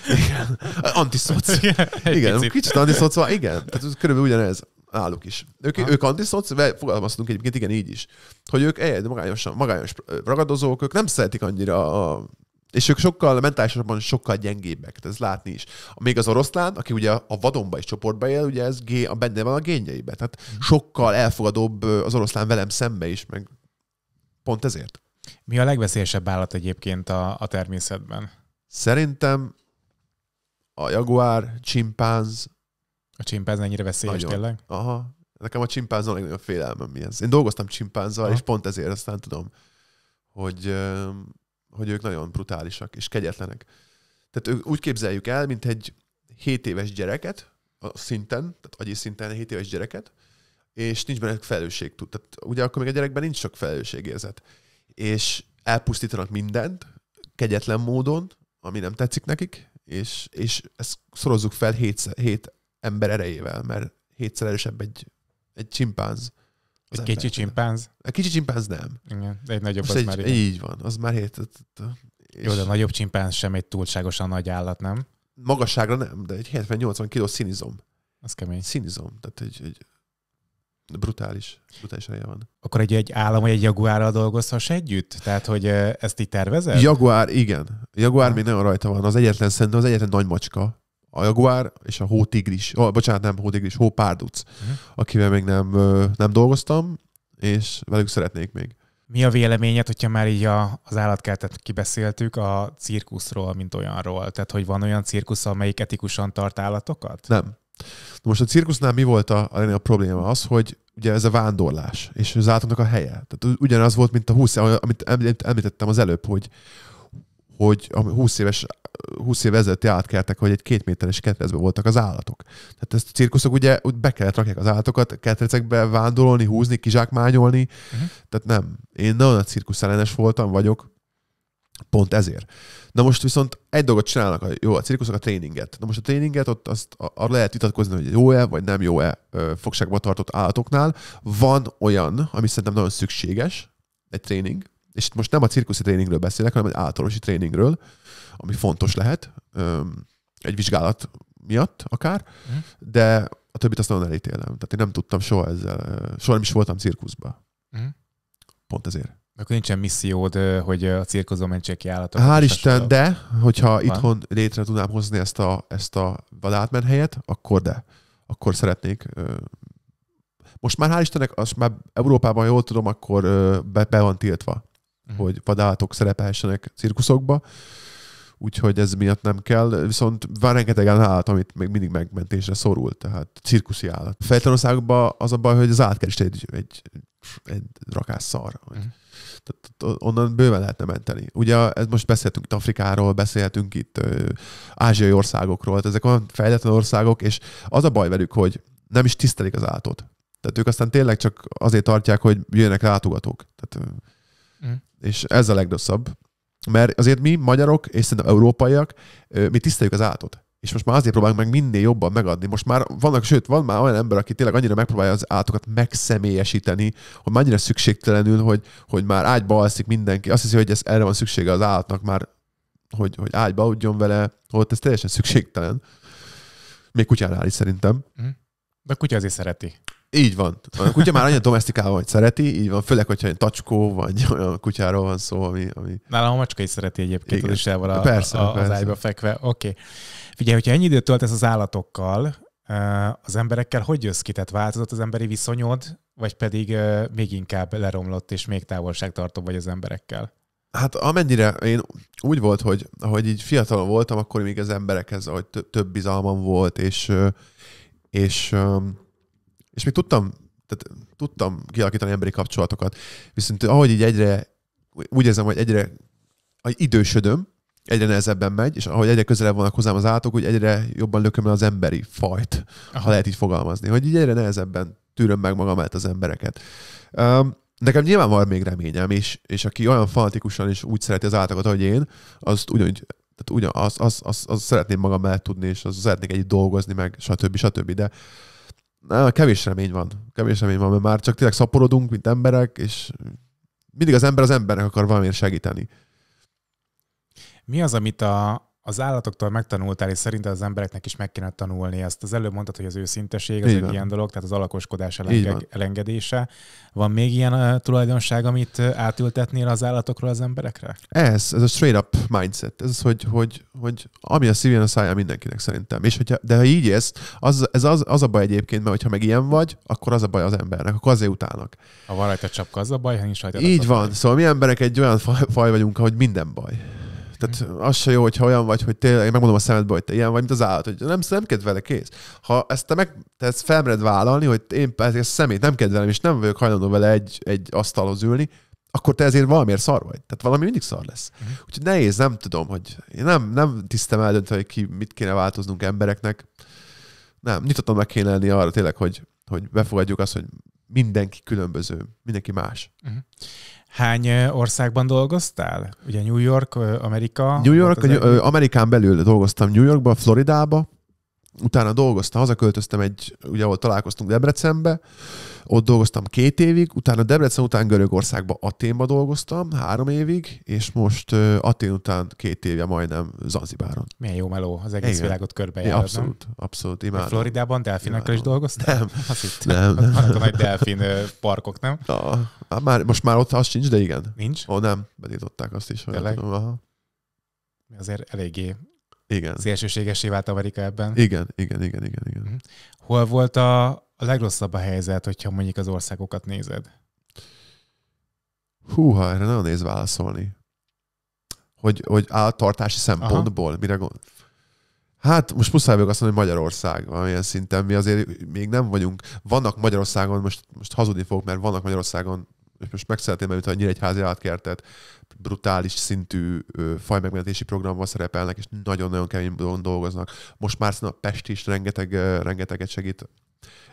Igen. Antiszoc. Igen, kicsit antiszoc van. Igen, tehát körülbelül ugyanez náluk is. Ők antiszoc, fogalmazhatunk egyébként igen így is, hogy ők magányos ragadozók, ők nem szeretik annyira és ők sokkal mentálisabban sokkal gyengébbek, ez látni is. Még az oroszlán, aki ugye a vadonba és csoportba él, ugye ez benne van a génjeiben. Tehát sokkal elfogadóbb az oroszlán velem szembe is, meg pont ezért. Mi a legveszélyesebb állat egyébként a természetben? Szerintem a jaguár, csimpánz. A csimpánz ennyire veszélyes tényleg? Aha. Nekem a csimpánz a legnagyobb félelmem mihez. Én dolgoztam csimpánzzal, és pont ezért aztán tudom, hogy ők nagyon brutálisak és kegyetlenek. Tehát úgy képzeljük el, mint egy 7 éves gyereket, a szinten, tehát agyi szinten 7 éves gyereket, és nincs benne felelősség. Tehát ugye akkor még a gyerekben nincs sok felelősségérzet. És elpusztítanak mindent, kegyetlen módon, ami nem tetszik nekik, és ezt szorozzuk fel 7 ember erejével, mert 7-szer erősebb egy csimpánz. Egy kicsi csimpánz? A kicsi csimpánz nem. Igen, de egy nagyobb most az már így. Így van, az már 7. Jó, de a nagyobb csimpánz sem egy túlságosan nagy állat, nem? Magasságra nem, de egy 70-80 kiló színizom. Az kemény. Színizom, tehát egy brutális helye van. Akkor egy állam, hogy egy jaguárral dolgozhass együtt? Tehát, hogy ezt így tervezed? Jaguár, igen. Jaguár még nagyon rajta van. Az egyetlen nagy macska. A jaguár és a hótigris. Bocsánat, nem hótigris, hópárduc, akivel még nem dolgoztam, és velük szeretnék még. Mi a véleményed, hogyha már így az állatkertet kibeszéltük, a cirkuszról, mint olyanról? Tehát, hogy van olyan cirkusz, amelyik etikusan tart állatokat? Nem. Most a cirkusznál mi volt a probléma? Az, hogy ugye ez a vándorlás, és az állatoknak a helye. Tehát ugyanaz volt, mint a 20, amit említettem az előbb, hogy a 20 éves 20 év ezelőtti állatkertek, hogy egy 2 méteres ketrecben voltak az állatok. Tehát ezt a cirkuszok ugye be kellett rakják az állatokat, ketrecekbe vándorolni, húzni, kizsákmányolni. Tehát nem. Én nagyon a cirkuszellenes voltam, vagyok. Pont ezért. Na most viszont egy dolgot csinálnak, jó, a cirkuszok a tréninget. Na most a tréninget, ott azt arra lehet vitatkozni, hogy jó-e vagy nem jó-e fogságba tartott állatoknál. Van olyan, ami szerintem nagyon szükséges, egy tréning, és itt most nem a cirkuszi tréningről beszélek, hanem egy általánosi tréningről, ami fontos lehet, egy vizsgálat miatt akár, de a többit azt nagyon elítélem. Tehát én nem tudtam soha ezzel, soha nem is voltam cirkuszba. Pont ezért. Akkor nincsen missziód, hogy a cirkuszban mentsék ki állatokat. Hál' Isten, de hogyha van. Itthon létre tudnám hozni ezt a vadátmenhelyet, akkor de. Akkor szeretnék. Most már hál' Istennek, azt már Európában jól tudom, akkor be van tiltva, hogy vadállatok szerepelhessenek cirkuszokba. Úgyhogy ez miatt nem kell. Viszont van rengeteg állat, amit még mindig megmentésre szorul. Tehát cirkuszi állat. Fejtelen országokban az a baj, hogy az állatkertés egy rakás szar. Tehát onnan bőven lehetne menteni. Ugye ez most beszéltünk itt Afrikáról, beszéltünk itt ázsiai országokról, tehát ezek olyan fejletlen országok, és az a baj velük, hogy nem is tisztelik az állatot. Tehát ők aztán tényleg csak azért tartják, hogy jöjjenek látogatók. Tehát, és ez a legrosszabb. Mert azért mi, magyarok, és szerintem európaiak, mi tiszteljük az állatot. És most már azért próbáljuk meg minél jobban megadni. Most már vannak, sőt, van már olyan ember, aki tényleg annyira megpróbálja az állatokat megszemélyesíteni, hogy már annyira szükségtelenül, hogy már ágyba alszik mindenki. Azt hiszi, hogy ez erre van szüksége az állatnak már, hogy ágyba aludjon vele, holott ez teljesen szükségtelen. Még kutyánál is szerintem. De a kutya azért szereti. Így van. A kutya már annyira domestikálva, hogy szereti, így van, főleg, hogyha egy tacskó, vagy olyan kutyáról van szó, ami... Nálam a macska is szereti egyébként, az is el van az ágyba fekve. Oké. Figyelj, hogyha ennyi időt töltesz az állatokkal, az emberekkel hogy jössz ki? Tehát változott az emberi viszonyod, vagy pedig még inkább leromlott, és még távolságtartóbb vagy az emberekkel? Hát amennyire én úgy volt, hogy ahogy így fiatalon voltam, akkor még az emberekhez, ahogy több bizalmam volt, és még tudtam kialakítani emberi kapcsolatokat. Viszont ahogy így úgy érzem, hogy hogy idősödöm, egyre nehezebben megy, és ahogy egyre közelebb vannak hozzám az állatok, úgy egyre jobban lököm el az emberi fajt, ha lehet így fogalmazni. Hogy így egyre nehezebben tűröm meg magam mellett az embereket. Nekem nyilván van még reményem, és aki olyan fanatikusan és úgy szereti az állatokat, ahogy én, azt ugyanúgy, tehát azt szeretném magam mellett tudni, és azt szeretnék együtt dolgozni, meg stb. De kevés remény van, mert már csak tényleg szaporodunk, mint emberek, és mindig az ember az embernek akar valamiért segíteni. Mi az, amit az állatoktól megtanultál, és szerinted az embereknek is meg kéne tanulni? Ezt az előbb mondtad, hogy az őszinteség az egy ilyen dolog, tehát az alakoskodás elengedése. Van még ilyen tulajdonság, amit átültetnél az állatokról az emberekre? Ez a straight up mindset. Ez az, hogy ami a szívén, a száján mindenkinek szerintem. És ha így élsz, ez az a baj egyébként, mert ha meg ilyen vagy, akkor az a baj az embernek, akkor azért utálnak. Ha van rajta csapka, az a baj, ha nincs rajta. Így van. Baj. Szóval mi emberek egy olyan faj vagyunk, ahogy minden baj. Tehát az se jó, hogyha olyan vagy, hogy tényleg, megmondom a szemedbe, hogy te ilyen vagy, mint az állat, hogy nem kedvelek, kész. Ha ezt te felmered vállalni, hogy én ezt szemét nem kedvelem, és nem vagyok hajlandó vele egy asztalhoz ülni, akkor te ezért valamiért szar vagy. Tehát valami mindig szar lesz. Úgyhogy nehéz, nem tudom, hogy én nem tisztem eldöntve, hogy mit kéne változnunk embereknek. Nem, nyitottan meg kéne lenni arra tényleg, hogy befogadjuk azt, hogy mindenki különböző, mindenki más. Hány országban dolgoztál? Ugye New York, Amerika? New York, Amerikán belül dolgoztam New Yorkba, Floridába, utána dolgoztam, hazaköltöztem ugye ahol találkoztunk, Debrecenbe, ott dolgoztam 2 évig, utána Debrecen után Görögországba, Athénba dolgoztam 3 évig, és most Athén után 2 éve majdnem Zanzibáron. Milyen jó meló, az egész világot körbejárod. Abszolút, imádom. A Floridában delfinekkel is dolgoztál? Nem. Nem. Vannak a nagy delfin parkok, nem? Most már ott az sincs, de igen. Nincs? Nem, bedították azt is. Azért eléggé... Igen. Szélsőségesé vált Amerika ebben. Igen. Hol volt a legrosszabb a helyzet, hogyha mondjuk az országokat nézed? Húha, erre nagyon néz válaszolni. Hogy állattartási szempontból, mire gondol? Hát most muszáj vagyok azt mondani, hogy Magyarország valamilyen szinten. Mi azért még nem vagyunk. Vannak Magyarországon, most hazudni fogok, mert vannak Magyarországon és most meg szeretném említeni a Nyíregyházi állatkertet, brutális szintű fajmegmentési programban szerepelnek, és nagyon-nagyon kemény dolgoznak. Most már a Pest is rengeteget segít,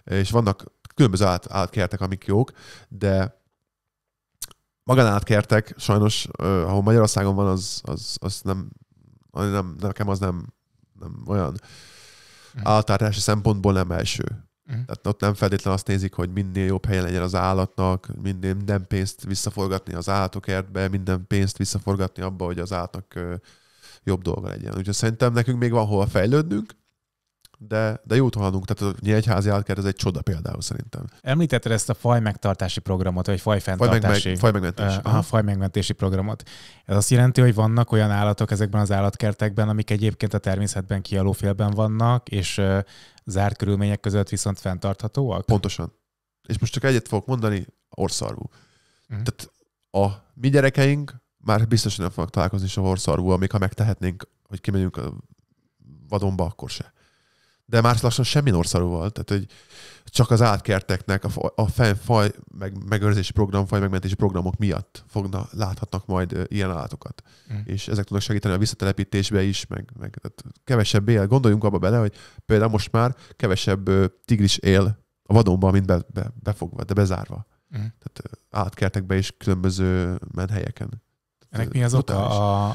és vannak különböző állatkertek, amik jók, de magánállatkertek sajnos, ahol Magyarországon van, az nem, nekem az nem olyan állattartási szempontból nem első. Tehát ott nem feltétlenül azt nézik, hogy minél jobb helyen legyen az állatnak, minden pénzt visszaforgatni az állatokértbe, minden pénzt visszaforgatni abba, hogy az állatnak jobb dolga legyen. Úgyhogy szerintem nekünk még van hova fejlődnünk, de jót haladunk. Tehát a Nyíregyházi állatkert ez egy csoda például szerintem. Említetted ezt a fajmegtartási programot, vagy fajfenntartási... Fajmegmentési programot. Ez azt jelenti, hogy vannak olyan állatok ezekben az állatkertekben, amik egyébként a természetben kialófélben vannak, és zárt körülmények között viszont fenntarthatóak? Pontosan. És most csak egyet fogok mondani, orrszarvú. Mm. Tehát a mi gyerekeink már biztos, hogy nem fognak találkozni is a orrszarvúval, még ha megtehetnénk, hogy kimegyünk a vadonba, akkor se. De már lassan semmi orrszarvúval. Tehát, hogy csak az állatkerteknek a faj megőrzési program, faj megmentési programok miatt láthatnak majd ilyen állatokat. Mm. És ezek tudnak segíteni a visszatelepítésbe is, meg tehát kevesebb él. Gondoljunk abba bele, hogy például most már kevesebb tigris él a vadonban, mint befogva, de bezárva. Mm. Tehát állatkertekben is különböző menhelyeken. Ennek mi az oka?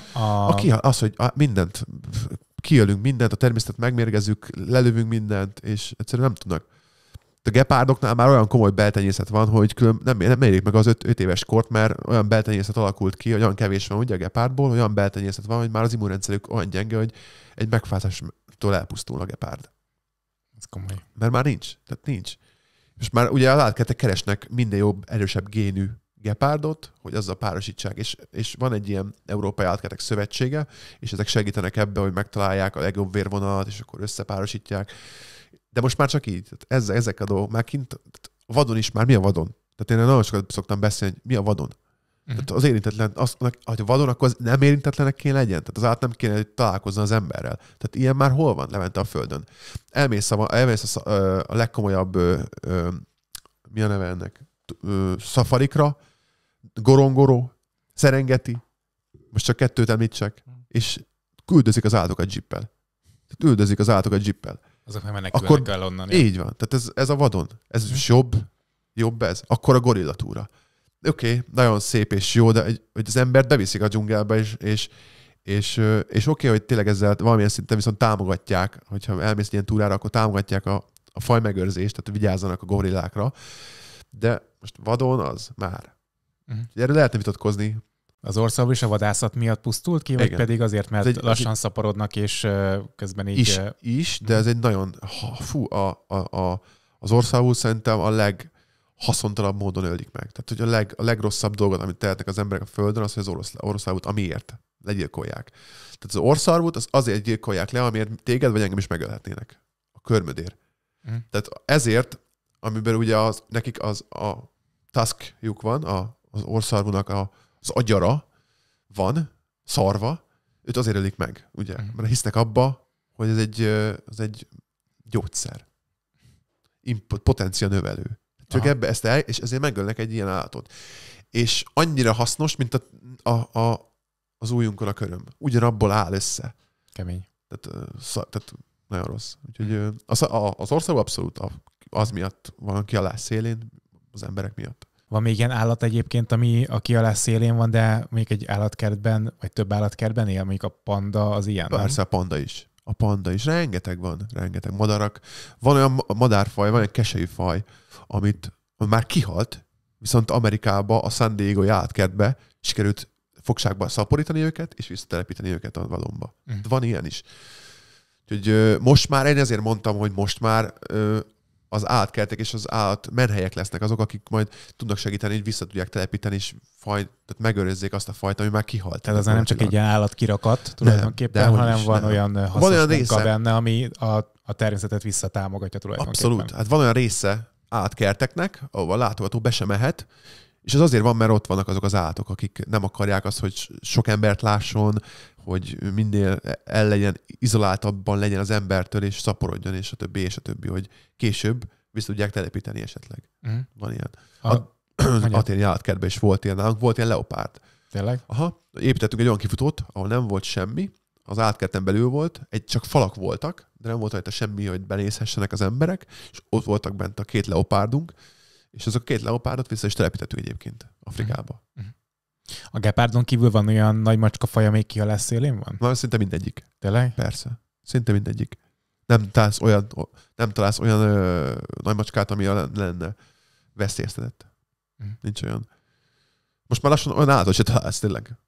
Az, hogy mindent kiölünk mindent, a természetet megmérgezzük, lelövünk mindent, és egyszerűen nem tudnak. A gepárdoknál már olyan komoly beltenyészet van, hogy nem érik meg az 5 éves kort, mert olyan beltenyészet alakult ki, hogy olyan kevés van ugye a gepárdból, olyan beltenyészet van, hogy már az immunrendszerük olyan gyenge, hogy egy megfázástól elpusztul a gepárd. Ez komoly. Mert már nincs. Tehát nincs. És már ugye az állatkertek keresnek minden jobb, erősebb génű gepárdot, hogy azzal párosítsák. És van egy ilyen Európai Állatkertek Szövetsége, és ezek segítenek ebbe, hogy megtalálják a legjobb vérvonalat, és akkor összepárosítják. De most már csak így. Ezek a dolgok. Már kint vadon is már mi a vadon? Tehát én nagyon sokat szoktam beszélni, hogy mi a vadon. Tehát az érintetlen, ha vadon, akkor az nem érinthetlenek kéne legyen. Tehát az állat nem kéne, hogy találkozzon az emberrel. Tehát ilyen már hol van, Levente, a földön? Elmész a legkomolyabb mi a neve ennek? Szafarikra, Gorongoro, Szerengeti, most csak 2 említsek, és üldözik az állatokat dzsippel. Azok nem menekülnek el onnan. Így van. Tehát ez a vadon. Ez is jobb ez. Akkor a gorillatúra. Oké, nagyon szép és jó, de hogy az embert beviszik a dzsungelbe, és oké, hogy tényleg ezzel valamilyen szinten viszont támogatják, hogyha elmész ilyen túrára, akkor támogatják a fajmegőrzést, tehát vigyázzanak a gorillákra. De most vadon az már. Erről lehetne vitatkozni. Az ország is a vadászat miatt pusztult ki, vagy pedig azért, mert lassan szaporodnak, és közben így... Is, de ez egy nagyon... az országú szerintem a leghaszontalabb módon ölik meg. Tehát, hogy a legrosszabb dolgot, amit tehetnek az emberek a földön, az, hogy az országút amiért legyilkolják. Tehát az országút az azért gyilkolják le, amiért téged vagy engem is megölhetnének. A körmödér. Mm. Tehát ezért, amiből ugye nekik a tuskjuk van, az orrszarvúnak az agyara van, szarva, őt azért ölik meg, ugye? Mert hisznek abba, hogy ez egy gyógyszer. Potencia növelő. Csak ebbe és ezért megölnek egy ilyen állatot. És annyira hasznos, mint az ujjunkon a köröm. Ugyanabból áll össze. Kemény. Tehát nagyon rossz. Úgyhogy az ország abszolút az miatt van ki alá szélén, az emberek miatt. Van még ilyen állat egyébként, ami a kialás szélén van, de még egy állatkertben, vagy több állatkertben él, mondjuk a panda az ilyen. Persze, nem? A panda is. Rengeteg van, madarak. Van olyan madárfaj, van egy keselyűfaj, amit már kihalt, viszont Amerikába, a San Diego-i állatkertbe sikerült fogságba szaporítani őket, és visszatelepíteni őket a vadonba. Mm. Van ilyen is. Úgyhogy most már, én ezért mondtam, hogy most már... az állatkertek és az állatmenhelyek lesznek azok, akik majd tudnak segíteni, hogy vissza tudják telepíteni, és tehát megőrizzék azt a fajt, ami már kihalt. Tehát az nem csak egy ilyen állatkirakat tulajdonképpen, hanem van olyan hasznos munka benne, ami a természetet visszatámogatja tulajdonképpen. Abszolút. Hát van olyan része állatkerteknek, ahol a látogató be sem mehet, és ez azért van, mert ott vannak azok az állatok, akik nem akarják azt, hogy sok embert lásson, hogy minél el legyen, izoláltabban legyen az embertől, és szaporodjon, és a többi, hogy később vissza tudják telepíteni esetleg. Van ilyen. A Athéni állatkertben is volt ilyen nálunk, volt ilyen leopárd. Tényleg? Aha. Építettünk egy olyan kifutót, ahol nem volt semmi, az állatkerten belül volt, csak falak voltak, de nem volt rajta semmi, hogy benézhessenek az emberek, és ott voltak bent a két leopárdunk, és azok a két leopárdot vissza is telepítettük egyébként Afrikába. A gepárdon kívül van olyan nagy macskafaja, még ki a lesz szélén van? Na, szinte mindegyik. Tényleg? Persze. Szinte mindegyik. Nem találsz olyan nagy macskát, ami lenne veszélyeztetett. Nincs olyan. Most már lassan olyan állatot se találsz, tényleg.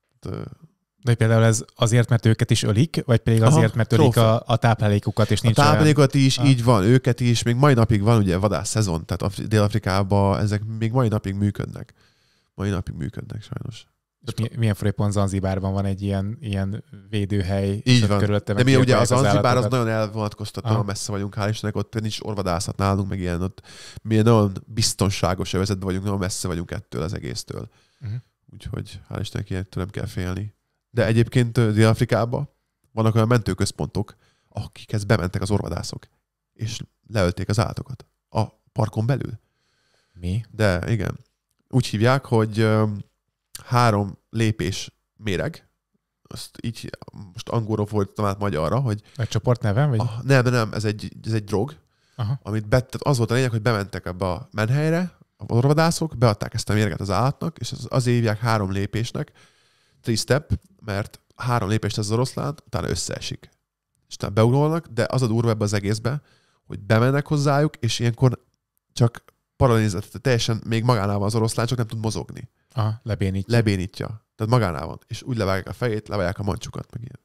De például ez azért, mert őket is ölik, vagy pedig azért, mert ölik a táplálékukat, és nincs. A táplálékukat olyan... is, így van, őket is. Még mai napig van ugye vadász szezon, tehát Dél-Afrikában ezek még mai napig működnek. Mai napig működnek sajnos. És milyen furé pont Zanzibárban van egy ilyen védőhely. Így van. De mi ugye az Zanzibár az nagyon elvonatkoztató, nagyon messze vagyunk, hál' Istennek, ott nincs orvadászat nálunk, meg ilyen ott. Mi nagyon biztonságos övezetben vagyunk, nagyon messze vagyunk ettől az egésztől. Úgyhogy hál' Istennek ilyettől nem kell félni. De egyébként Dél-Afrikában vannak olyan mentőközpontok, akikhez bementek az orvadászok, és leölték az állatokat a parkon belül. Mi? De igen. Úgy hívják, hogy 3 lépés méreg. Azt így most angolról fordítom át magyarra, hogy... Egy csoportnevem? Vagy? Nem, ez egy drog. Aha. Az volt a lényeg, hogy bementek ebbe a menhelyre, az orvadászok, beadták ezt a mérget az állatnak, és azért hívják 3 lépésnek, 3-step, mert 3 lépést az oroszlán, utána összeesik. És utána beugrolnak, de az a durva ebbe az egészbe, hogy bemennek hozzájuk, és ilyenkor csak paralizáltat, teljesen még magánál van az oroszlán, csak nem tud mozogni. Aha, lebénítja. Tehát magánál van. És úgy levágják a fejét, levágják a mancsukat, meg ilyen.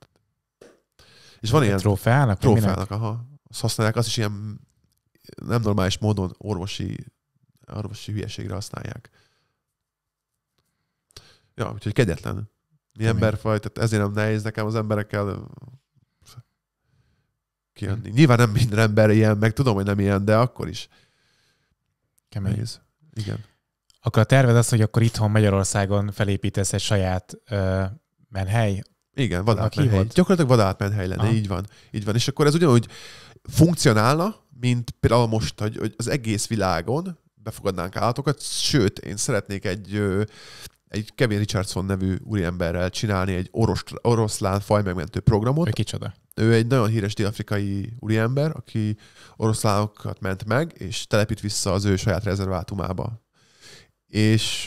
És van ilyen... Trófeának, aha. Azt használják, azt is ilyen nem normális módon orvosi hülyeségre használják. Ja, úgyhogy kegyetlen. Mi emberfaj, tehát ezért nem nehéz nekem az emberekkel kijönni. Nyilván nem minden ember ilyen, meg tudom, hogy nem ilyen, de akkor is. Kemény. Nehéz. Igen. Akkor a terved az, hogy akkor itthon Magyarországon felépítesz egy saját menhely? Igen, vadátmenhely. Gyakorlatilag vadátmenhely lenne, aha. Így van. Így van. És akkor ez ugyanúgy funkcionálna, mint például most, hogy az egész világon befogadnánk állatokat, sőt, én szeretnék egy Kevin Richardson nevű úriemberrel csinálni egy oroszlán fajmegmentő programot. Ő kicsoda? Ő egy nagyon híres dél-afrikai úriember, aki oroszlánokat ment meg, és telepít vissza az ő saját rezervátumába. És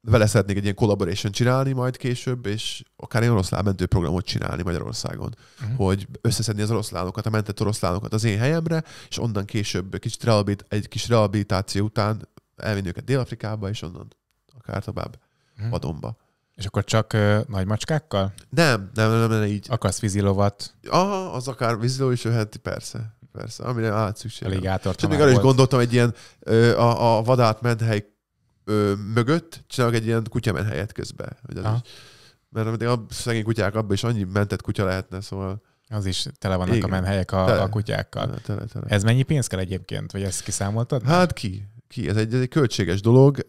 vele szeretnék egy ilyen collaboration csinálni majd később, és akár egy oroszlánmentő programot csinálni Magyarországon. Hogy összeszedni az oroszlánokat, a mentett oroszlánokat az én helyemre, és onnan később egy kis rehabilitáció után elvinni őket Dél-Afrikába, és onnan akár tovább vadonba. És akkor csak nagy macskákkal? Nem, így. Akarsz vízilovat? Aha, az akár víziló is jöhet, persze. Amire szükség. Aligátor Tamás. Még arra is gondoltam, egy ilyen a vadátmenhely mögött csinálok egy ilyen kutyamenhelyet közben. Mert a szegény kutyák abban is annyi mentett kutya lehetne, szóval... Az is tele vannak igen. A menhelyek a kutyákkal. Tele. Ez mennyi pénz kell egyébként? Vagy ezt kiszámoltad? Hát ki? Ez egy költséges dolog.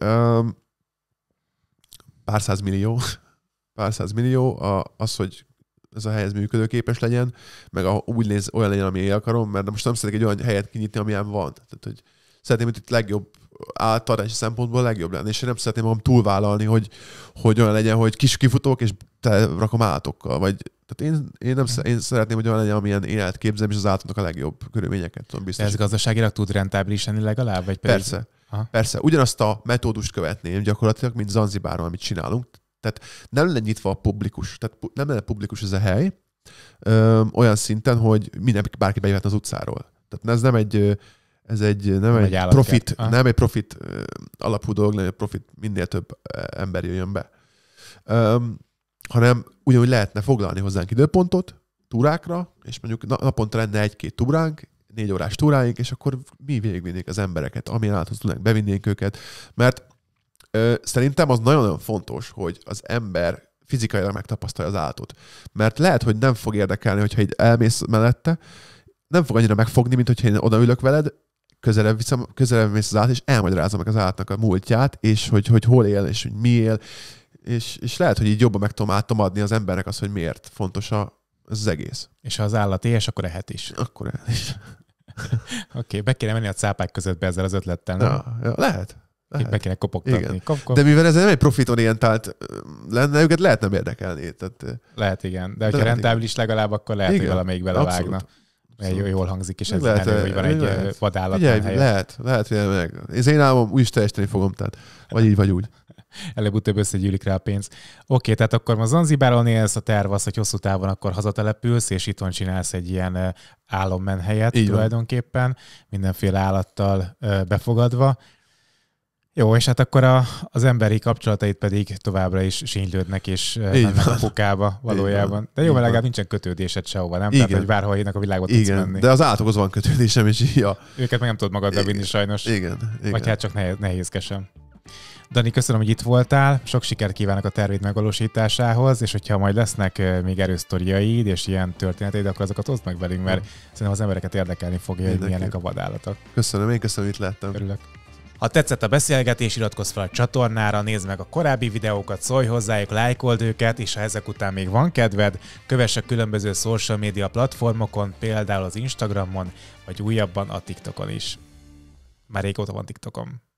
Pár százmillió, az, hogy ez a hely működőképes legyen, meg olyan legyen, ami én akarom, mert most nem szeretnék egy olyan helyet kinyitni, amilyen van. Tehát, hogy szeretném, hogy itt legjobb általási szempontból legjobb lenni, és én nem szeretném magam túlvállalni, hogy olyan legyen, hogy kis kifutók, és te rakom állatokkal. Tehát én szeretném, hogy olyan legyen, amilyen én elképzelem, és az állatnak a legjobb körülményeket tudom biztosítani. Ez gazdaságilag tud rentábilisan legalább? Vagy pedig... Persze. Aha. Persze, ugyanazt a metódust követném gyakorlatilag, mint Zanzibáron, amit csinálunk. Tehát nem lenne nyitva a publikus, tehát nem lenne publikus ez a hely olyan szinten, hogy mindenki bárki bejöhetne az utcáról. Tehát ez nem egy profit alapú dolog, nem egy profit, minél több ember jöjjön be. Hanem ugyanúgy lehetne foglalni hozzánk időpontot túrákra, és mondjuk naponta lenne 1-2 túránk, 4 órás túráink, és akkor mi végigvinnék az embereket, amilyen állathoz tudnánk, bevinnénk őket. Mert szerintem az nagyon-nagyon fontos, hogy az ember fizikailag megtapasztalja az állatot. Mert lehet, hogy nem fog érdekelni, hogyha így elmész mellette, nem fog annyira megfogni, mint hogyha én odaülök veled, közelebb mész az állat, és elmagyarázom meg az állatnak a múltját, és hogy hol él, és hogy mi él. És lehet, hogy így jobban meg tudom adni az embernek azt, hogy miért fontos ez az egész. És ha az állat éhes, akkor ehet is. Oké, be kéne menni a cápák között be ezzel az ötlettel. Ja, lehet. Be kéne kopogtatni. De mivel ez nem egy profitorientált lenne, őket lehet nem érdekelni. Tehát, lehet, igen. De ha rentábilis legalább, akkor lehet, igen, hogy valamelyik belevágna. Jól hangzik, és ez lehet, hogy van egy vadállat. Lehet, hogy meg. És én álmom úgy is teljesíteni fogom, tehát vagy így, vagy úgy. Előbb-utóbb összegyűlik rá a pénz. Oké, tehát akkor ma Zanzibáron élsz, a terv az, hogy hosszú távon akkor hazatelepülsz, és itthon csinálsz egy ilyen álommenhelyet tulajdonképpen, mindenféle állattal befogadva. Jó, és hát akkor az emberi kapcsolataid pedig továbbra is sínylődnek, és mennek a kukába valójában. De jó, mert legalább nincsen kötődésed sehova, nem? Igen. Tehát, hogy bárhol jönnek a világot tudsz menni. De az állatokhoz van kötődésem, és ja. Őket meg nem tudod magaddal vinni sajnos. Igen. Vagy hát csak nehézkesen. Dani, köszönöm, hogy itt voltál. Sok sikert kívánok a tervét megvalósításához, és hogyha majd lesznek még erősztoriaid és ilyen történeteid, akkor azokat oszd meg velünk, mert szerintem az embereket érdekelni fogja, hogy milyenek a vadállatok. Köszönöm, én köszönöm, itt láttam. Örülök. Ha tetszett a beszélgetés, iratkozz fel a csatornára, nézd meg a korábbi videókat, szólj hozzájuk, lájkold őket, és ha ezek után még van kedved, kövess a különböző social media platformokon, például az Instagramon, vagy újabban a TikTokon is. Már régóta van TikTokom.